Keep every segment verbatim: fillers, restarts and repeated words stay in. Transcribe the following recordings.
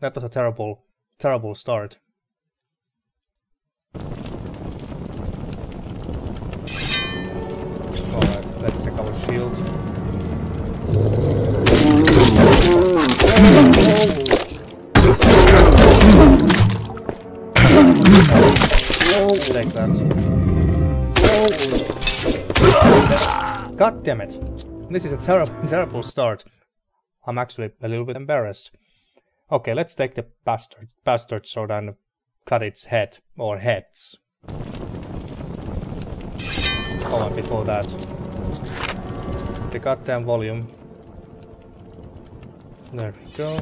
That was a terrible, terrible start. Alright, let's check our shield. Take that. God damn it. This is a terrible, terrible start. I'm actually a little bit embarrassed. Okay, let's take the bastard, bastard sword and cut its head, or heads. Oh, and before that, the goddamn volume. There we go.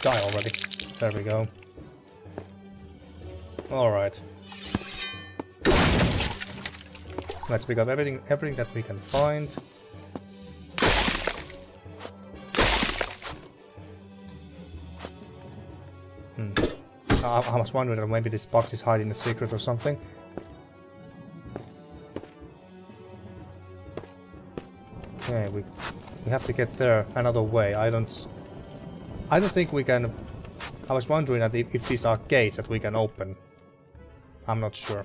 Die already. There we go. Alright. Let's pick up everything, everything that we can find. Hmm. I, I was wondering that maybe this box is hiding a secret or something. Okay, we we have to get there another way. I don't. I don't think we can. I was wondering that if, if these are gates that we can open. I'm not sure.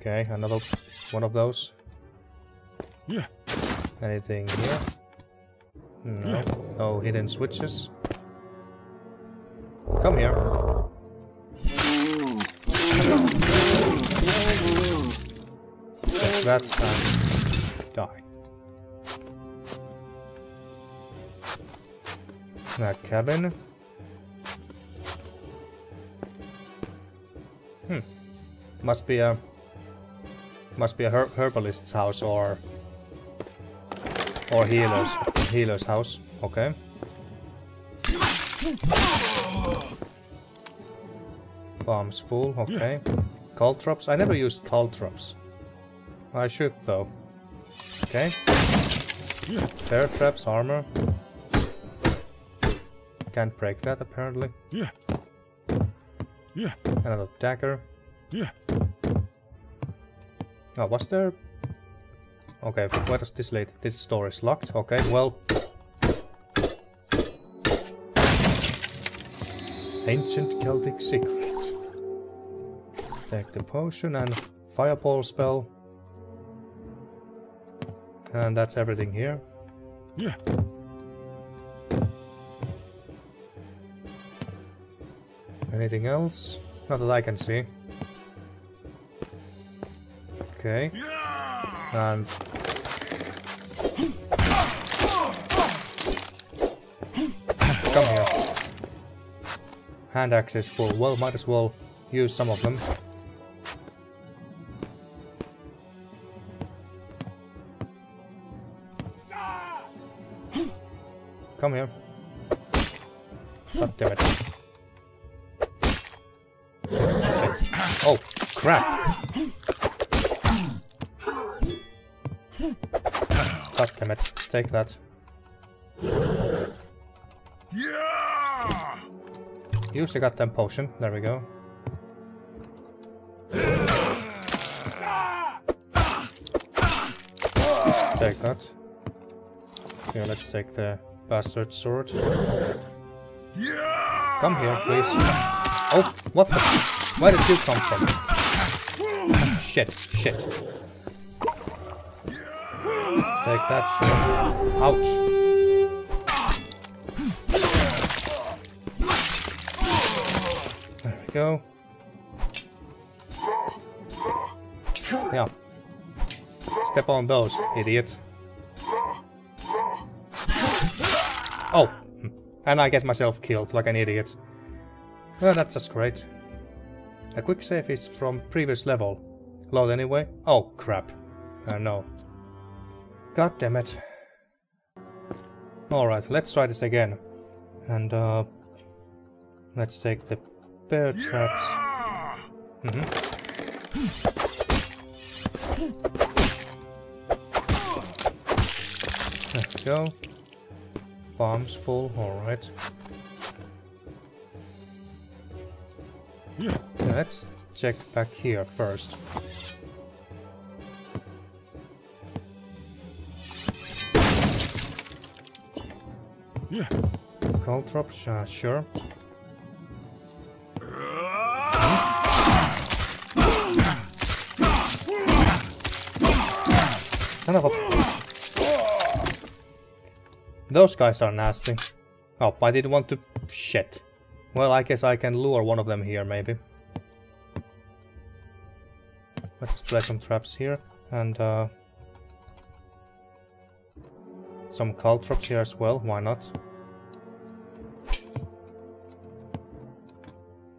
Okay, another one of those. Yeah. Anything here? No. Yeah. No hidden switches. Come here. That's that. And die. That cabin. Hmm. Must be a. Must be a her herbalist's house or or healer's healer's house. Okay. Bombs full. Okay. Caltrops. I never used caltrops. I should though. Okay. Bear traps, armor. Can't break that apparently. Yeah. Yeah. Another dagger. Yeah. Oh, was there? Okay, where does this lead? This door is locked. Okay, well. Ancient Celtic secret. Take the potion and fireball spell. And that's everything here. Yeah. Anything else? Not that I can see. Okay, and come here. Hand axe is full. Well, might as well use some of them. Come here. God damn it. Shit. Oh, crap. God damn it, take that. Yeah! Use the goddamn potion, there we go. Take that. Here, let's take the bastard sword. Yeah! Come here, please. Oh, what the? Where did you come from? Shit, shit. Take that, sure. Ouch. There we go. Yeah. Step on those, idiot. Oh. And I get myself killed like an idiot. Well, that's just great. A quick save is from previous level. Load anyway. Oh, crap. I know. God damn it. Alright, let's try this again. And uh let's take the bear traps. Mm-hmm. There we go. Bombs full, alright. Yeah, let's check back here first. Yeah. Call drop, uh, sure. Son of a... Those guys are nasty. Oh, I didn't want to... Shit. Well, I guess I can lure one of them here, maybe. Let's just play some traps here, and uh... some cult traps here as well, why not?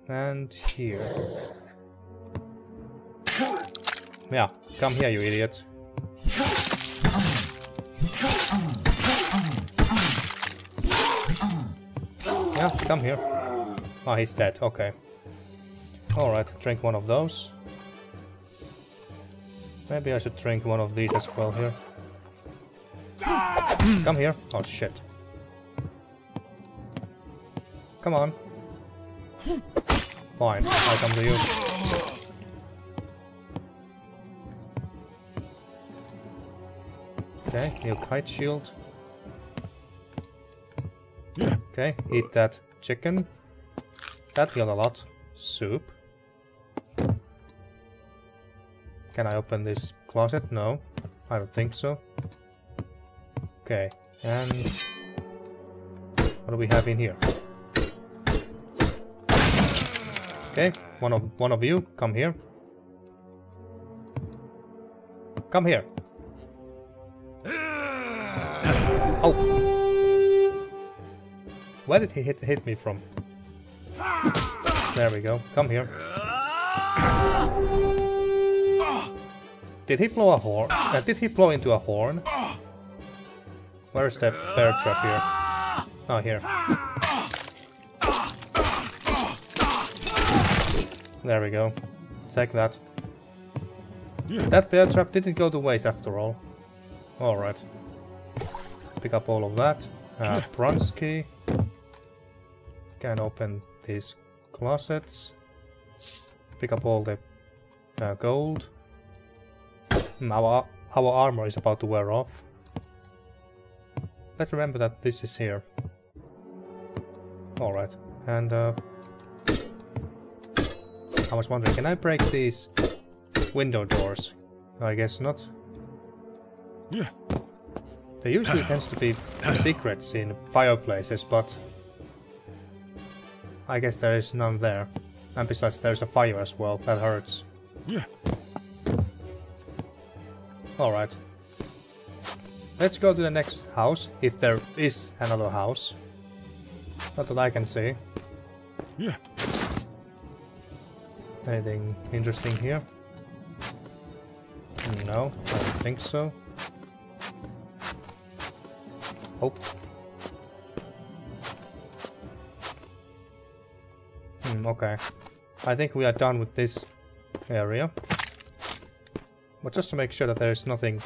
And here. Yeah, come here, you idiot. Yeah, come here. Oh, he's dead, okay. Alright, drink one of those. Maybe I should drink one of these as well here. Come here. Oh, shit. Come on. Fine, I'll come to you. Okay, new kite shield. Okay, eat that chicken. That healed a lot. Soup. Can I open this closet? No, I don't think so. Okay, and what do we have in here? Okay, one of one of you, come here. Come here. Oh, where did he hit hit me from? There we go. Come here. Did he blow a horn? Uh, did he blow into a horn? Where is that bear trap here? Oh, here. There we go. Take that. Yeah. That bear trap didn't go to waste after all. Alright. Pick up all of that. Uh, Bronsky. Can open these closets. Pick up all the uh, gold. Our, our armor is about to wear off. Let's remember that this is here. Alright, and uh, I was wondering, can I break these window doors? I guess not. Yeah. There usually tends to be secrets in fireplaces, but I guess there is none there. And besides, there's a fire as well, that hurts. Yeah. Alright. Let's go to the next house, if there is another house. Not that I can see. Yeah. Anything interesting here? No, I don't think so. Oh. Hmm, okay. I think we are done with this area. But just to make sure that there is nothing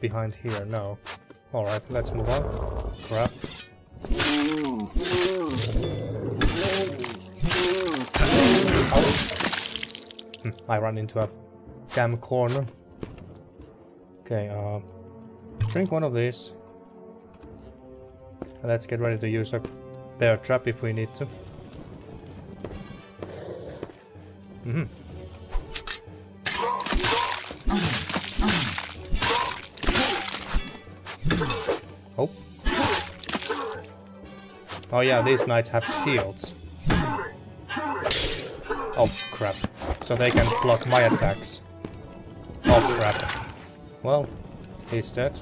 behind here, no. Alright, let's move on. Crap. Oh. I ran into a damn corner. Okay, uh, drink one of these. Let's get ready to use a bear trap if we need to. Mm-hmm. Oh. Oh yeah, these knights have shields. Oh crap. So they can block my attacks. Oh crap. Well, he's dead.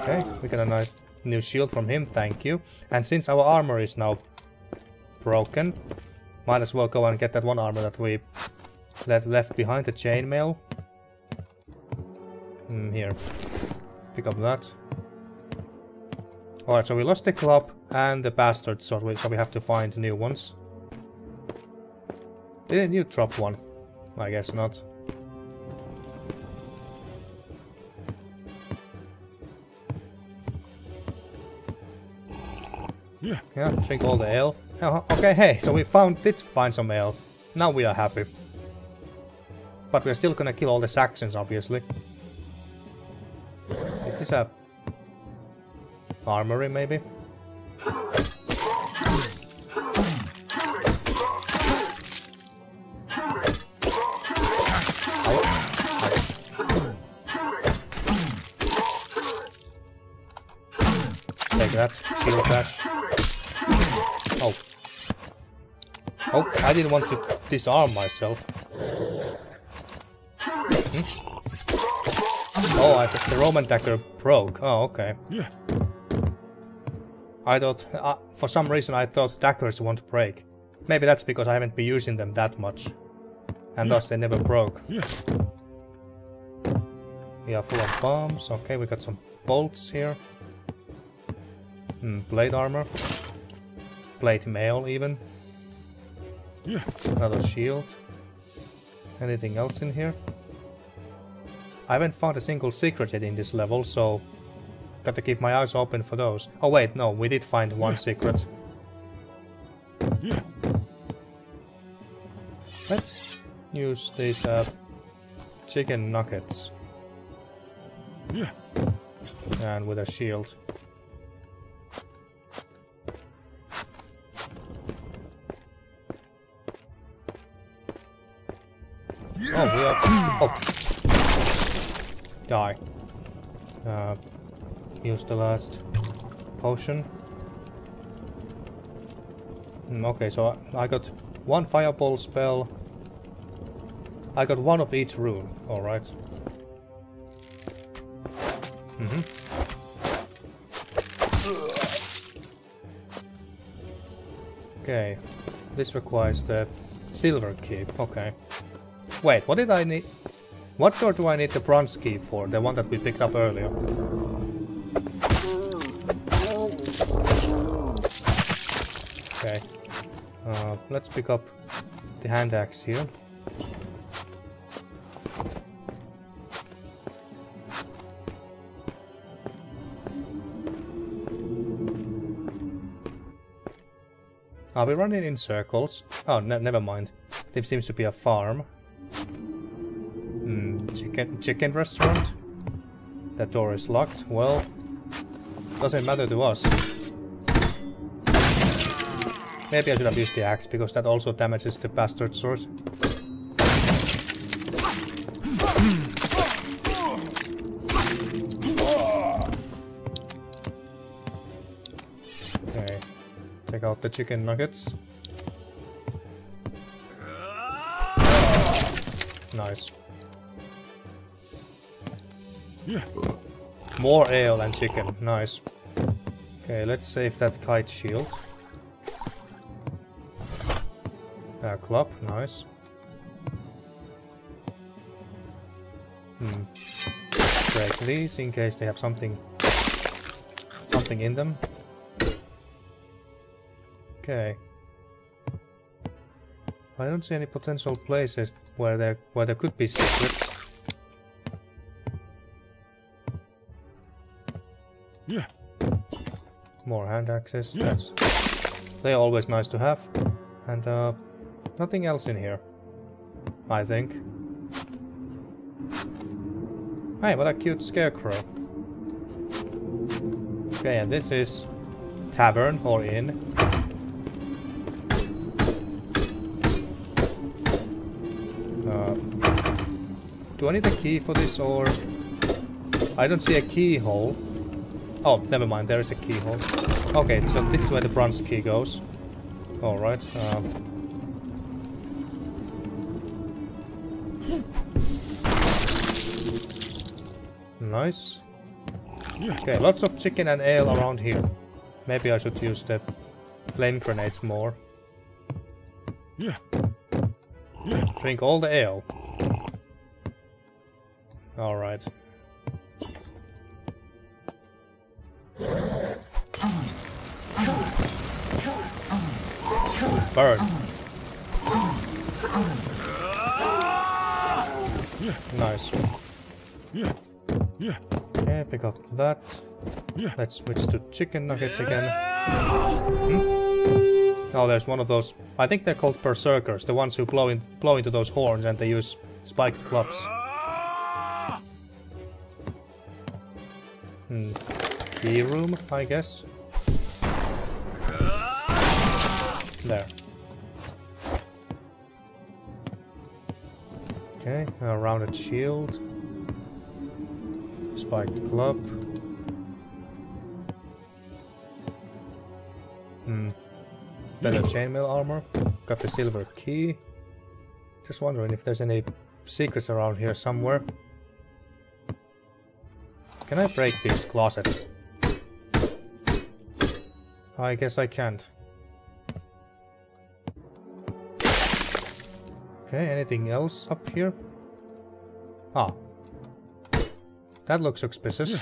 Okay, we got a nice new shield from him, thank you. And since our armor is now broken, might as well go and get that one armor that we left, left behind, the chainmail. Mm, here. Pick up that. Alright, so we lost the club and the bastard sword, so we have to find new ones. Didn't you drop one? I guess not. Yeah. Yeah, drink all the ale. Oh, okay, hey, so we found did find some ale. Now we are happy. But we're still gonna kill all the Saxons, obviously. Is this a armory, maybe? That shield crash. Oh. Oh, I didn't want to disarm myself. Hmm? Oh, I thought the Roman dagger broke. Oh, okay. Yeah. I thought, uh, for some reason I thought daggers won't break. Maybe that's because I haven't been using them that much. And yeah. Thus they never broke. Yeah. We are full of bombs. Okay, we got some bolts here. Hmm, plate armor. Plate mail, even. Yeah. Another shield. Anything else in here? I haven't found a single secret yet in this level, so... gotta keep my eyes open for those. Oh wait, no, we did find one yeah. secret. Yeah. Let's use these uh, chicken nuggets. Yeah. And with a shield. Oh, we are... Oh. Die. Uh, use the last potion. Mm, okay, so I, I got one fireball spell. I got one of each rune. Alright. Mm-hmm. Okay. This requires the silver key. Okay. Wait, what did I need? What door do I need the bronze key for? The one that we picked up earlier. Okay. Uh, let's pick up the hand axe here. Are we running in circles? Oh, ne never mind. There seems to be a farm. Chicken, chicken restaurant. That door is locked. Well, doesn't matter to us. Maybe I should have used the axe because that also damages the bastard sword. Okay, take out the chicken nuggets. Nice. Yeah. More ale and chicken, nice. Okay, let's save that kite shield. Uh, club, nice. Hmm. Break these in case they have something, something in them. Okay. I don't see any potential places where there where there could be secrets. Yeah. More hand axes. Yeah. That's, they're always nice to have. And uh, nothing else in here, I think. Hey, what a cute scarecrow. Okay, and this is tavern or inn. Uh, do I need a key for this or... I don't see a keyhole. Oh, never mind, there is a keyhole. Okay, so this is where the bronze key goes. Alright. Uh, nice. Okay, lots of chicken and ale around here. Maybe I should use the flame grenades more. Yeah. Drink all the ale. Alright. Burn. Nice. Yeah. Yeah. Okay, pick up that. Let's switch to chicken nuggets again. Hmm? Oh, there's one of those. I think they're called berserkers, the ones who blow, in, blow into those horns and they use spiked clubs. Hmm. Key room, I guess. There. Okay, a rounded shield. Spiked club. Hmm. Better chainmail armor. Got the silver key. Just wondering if there's any secrets around here somewhere. Can I break these closets? I guess I can't. Okay, anything else up here? Ah. That looks suspicious.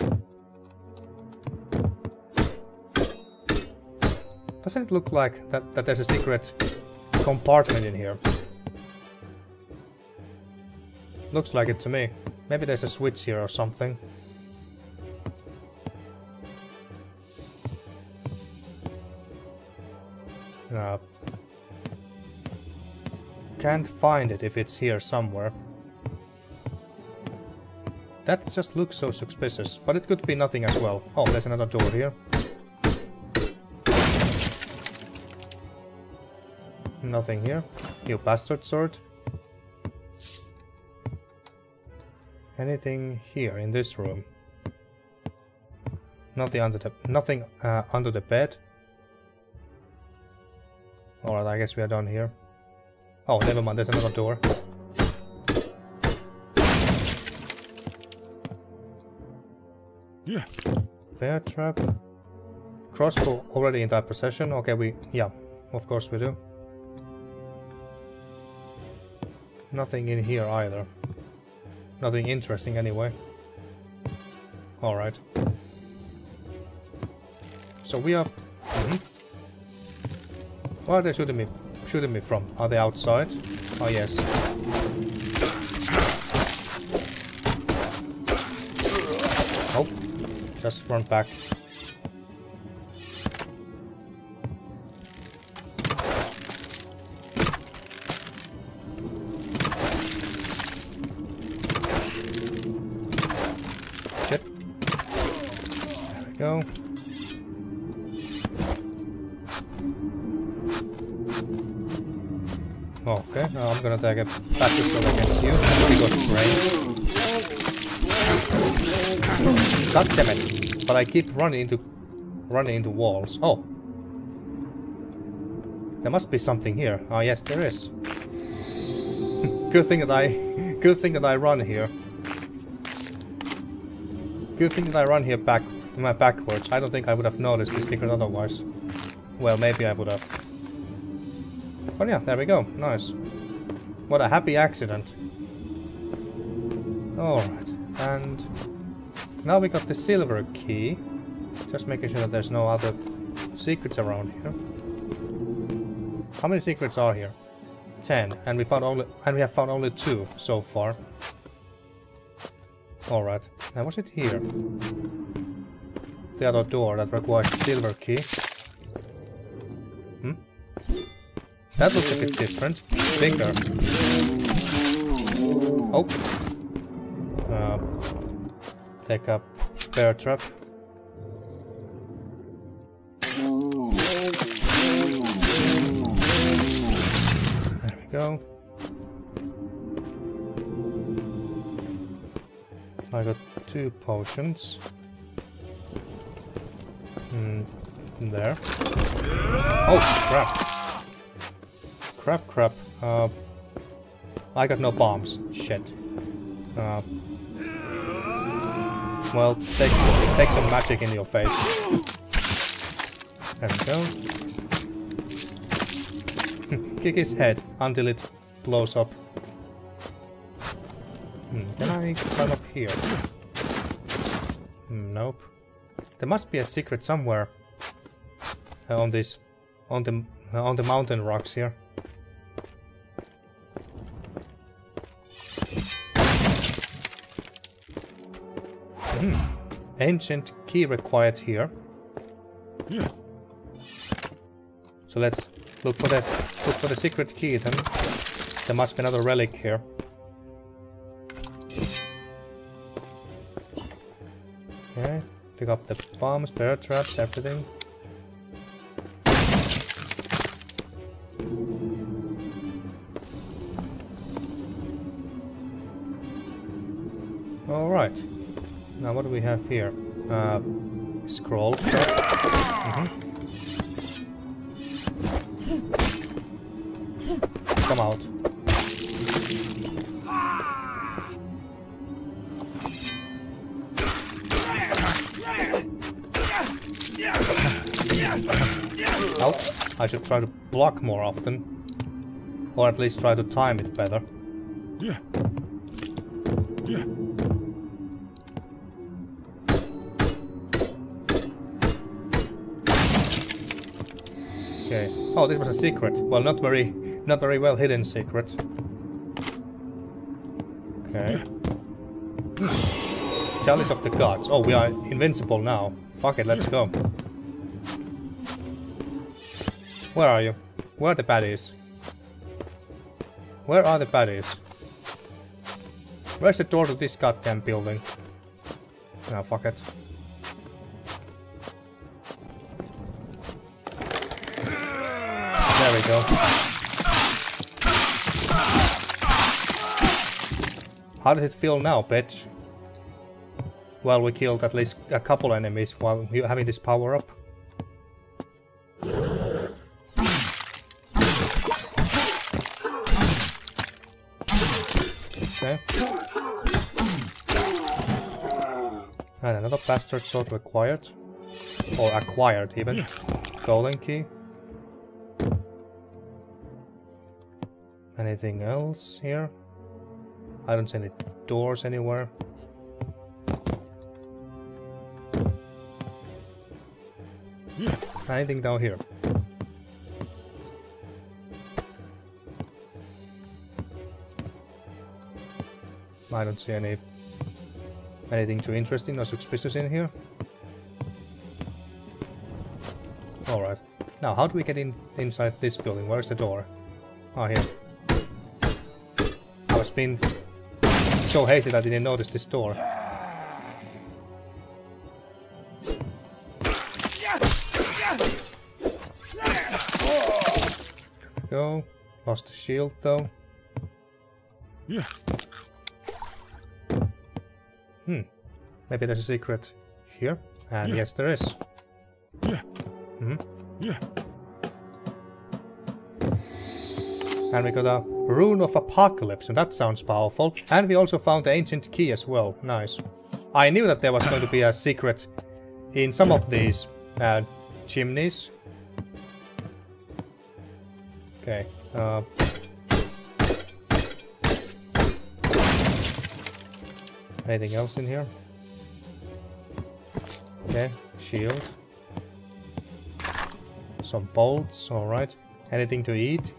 Doesn't it look like that, that there's a secret compartment in here? Looks like it to me. Maybe there's a switch here or something. Uh, can't find it if it's here somewhere. That just looks so suspicious, but it could be nothing as well. Oh, there's another door here. Nothing here. You bastard sword. Anything here in this room? Nothing under the nothing uh, under the bed. Alright, I guess we are done here. Oh, never mind. There's another door. Yeah. Bear trap. Crossbow already in that possession. Okay, we yeah, of course we do. Nothing in here either. Nothing interesting anyway. Alright. So we are... Mm-hmm. Where are they shooting me, shooting me from? Are they outside? Oh yes. Nope. Just run back. Go. Okay, now I'm gonna take a battle sword against you. We got brains. God damn it! But I keep running into running into walls. Oh, there must be something here. Ah, yes, there is. Good thing that I, good thing that I run here. Good thing that I run here back. My backwards. I don't think I would have noticed this secret otherwise. Well, maybe I would have. But yeah, there we go. Nice. What a happy accident. Alright. And now we got the silver key. Just making sure that there's no other secrets around here. How many secrets are here? Ten. And we found only and we have found only two so far. Alright. Now was it here? The other door that requires a silver key. Hmm? That looks a bit different. Bigger. Oh. Uh, take a bear trap. There we go. I got two potions. There. Oh, crap. Crap, crap. Uh, I got no bombs. Shit. Uh, well, take, take some magic in your face. There we go. Kick his head until it blows up. Hmm, can I climb up here? Nope. There must be a secret somewhere. Uh, on this, on the uh, on the mountain rocks here. Mm. Ancient key required here. Yeah. So let's look for this. Look for the secret key then. There must be another relic here. Okay, pick up the bombs, bear traps, everything. Alright, now what do we have here? Uh, scroll. Mm-hmm. Come out. Out. I should try to block more often. Or at least try to time it better. Yeah. Yeah. Okay. Oh, this was a secret. Well, not very, not very well hidden secret. Okay. Chalice of the Gods. Oh, we are invincible now. Fuck it, let's go. Where are you? Where are the baddies? Where are the baddies? Where's the door to this goddamn building? Now, fuck it. There we go. How does it feel now, bitch? Well, we killed at least a couple enemies while you having this power up. Okay. And another bastard sword required. Or acquired even. Golden key. Anything else here? I don't see any doors anywhere. Anything down here? I don't see any anything too interesting or suspicious in here. Alright. Now, how do we get in inside this building? Where's the door? Oh, here. I was being so hasty that I didn't notice this door. Go. Lost the shield though. Yeah. Hmm. Maybe there's a secret here. And yeah. Yes, there is. Yeah. Mm-hmm. Yeah. And we got a Rune of Apocalypse, and that sounds powerful. And we also found the ancient key as well. Nice. I knew that there was going to be a secret in some of these uh, chimneys. Okay. Uh, anything else in here? Okay. Shield. Some bolts. Alright. Anything to eat?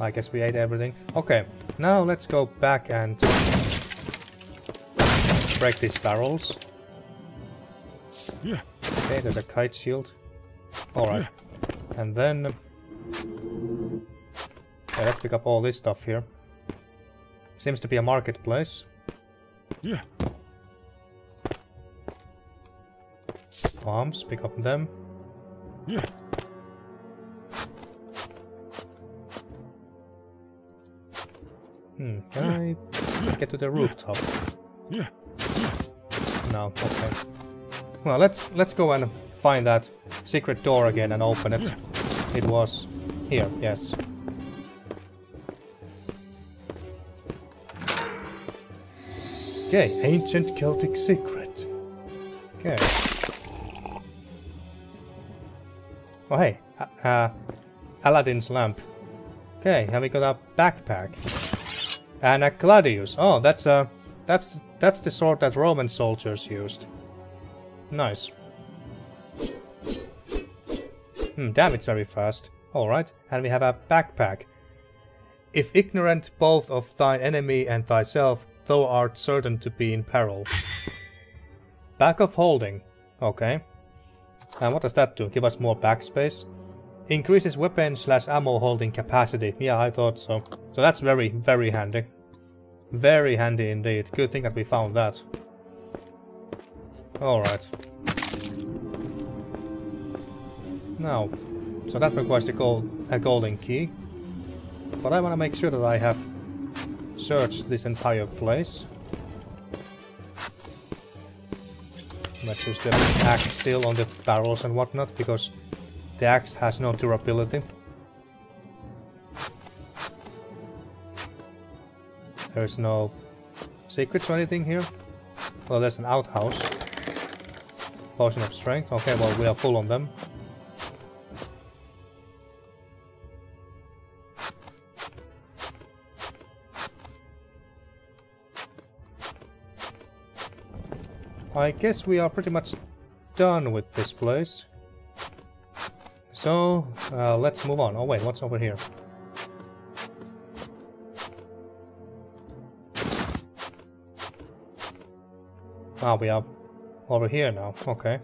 I guess we ate everything. Okay, now let's go back and break these barrels. Yeah. Okay, there's a kite shield. Alright. Yeah. And then... Okay, let's pick up all this stuff here. Seems to be a marketplace. Yeah. Bombs, pick up them. Yeah. Hmm, can I get to the rooftop? Yeah. No, okay. Well, let's let's go and find that secret door again and open it. It was here, yes. Okay, ancient Celtic secret. Okay. Oh hey, uh, uh, Aladdin's lamp. Okay, and we got a backpack. And a gladius. Oh, that's a that's that's the sword that Roman soldiers used. Nice. Hmm, damn, it's very fast. All right, and we have a backpack. If ignorant both of thy enemy and thyself, thou art certain to be in peril. Bag of Holding. Okay. And what does that do? Give us more backspace. Increases weapon slash ammo holding capacity. Yeah, I thought so. So that's very, very handy. Very handy indeed. Good thing that we found that. Alright. Now, so that requires a gold, a golden key. But I want to make sure that I have searched this entire place. Let's use the axe still on the barrels and whatnot, because the axe has no durability. There's no secrets or anything here. Well, there's an outhouse. Potion of strength. Okay, well, we are full on them. I guess we are pretty much done with this place. So, uh, let's move on. Oh wait, what's over here? Ah, we are over here now. Okay.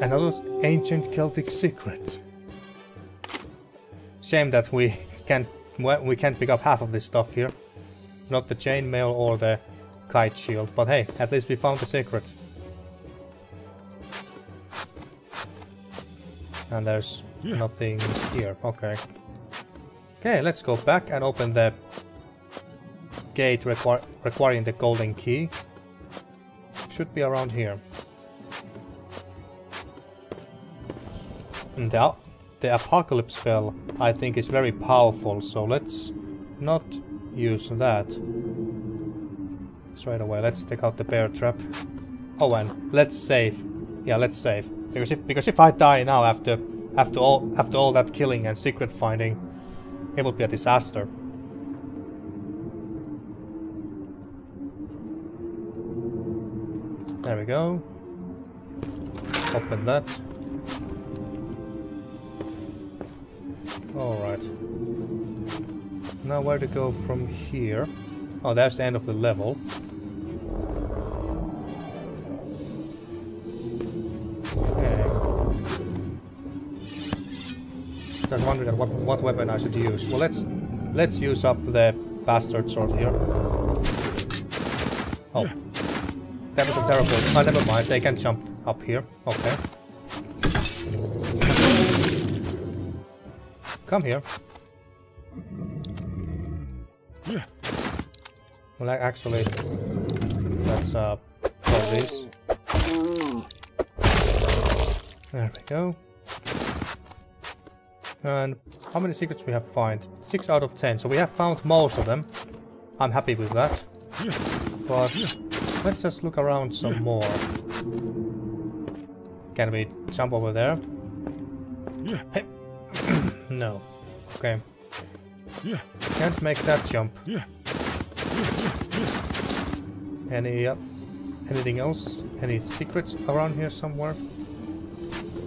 Another ancient Celtic secret. Shame that we can't, well, we can't pick up half of this stuff here. Not the chainmail or the kite shield, but hey, at least we found the secret. And there's yeah. nothing here. Okay. Okay, let's go back and open the gate requir requiring the golden key. Should be around here. And the, the apocalypse spell, I think, is very powerful, so let's not use that. Straight away, let's take out the bear trap. Oh, and let's save. Yeah, let's save. Because if because if I die now after after all after all that killing and secret finding, it would be a disaster. There we go. Open that. Alright. Now where to go from here? Oh, that's the end of the level. I was wondering what, what weapon I should use. Well, let's let's use up the bastard sword here. Oh, that was a terrible. Oh, never mind. They can jump up here. Okay. Come here. Well, actually, let's uh, pull these. There we go. And how many secrets we have found? Six out of ten. So we have found most of them. I'm happy with that. But let's just look around some more. Can we jump over there? Hey. No. Okay. Can't make that jump. Any uh, anything else? Any secrets around here somewhere?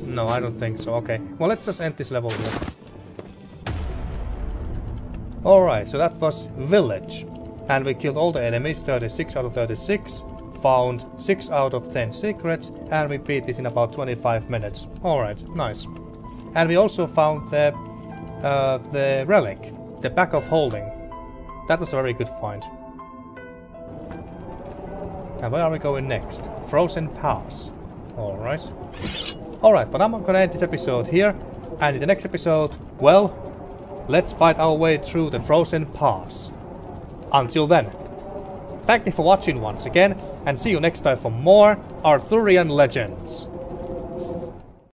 No, I don't think so. Okay. Well, let's just end this level here. Alright, so that was Village. And we killed all the enemies, thirty-six out of thirty-six. Found six out of ten secrets. And we beat this in about twenty-five minutes. Alright, nice. And we also found the, uh, the relic. The Bag of Holding. That was a very good find. And where are we going next? Frozen Pass. Alright. Alright, but I'm gonna end this episode here, and in the next episode, well, let's fight our way through the Frozen Pass. Until then, thank you for watching once again, and see you next time for more Arthurian Legends.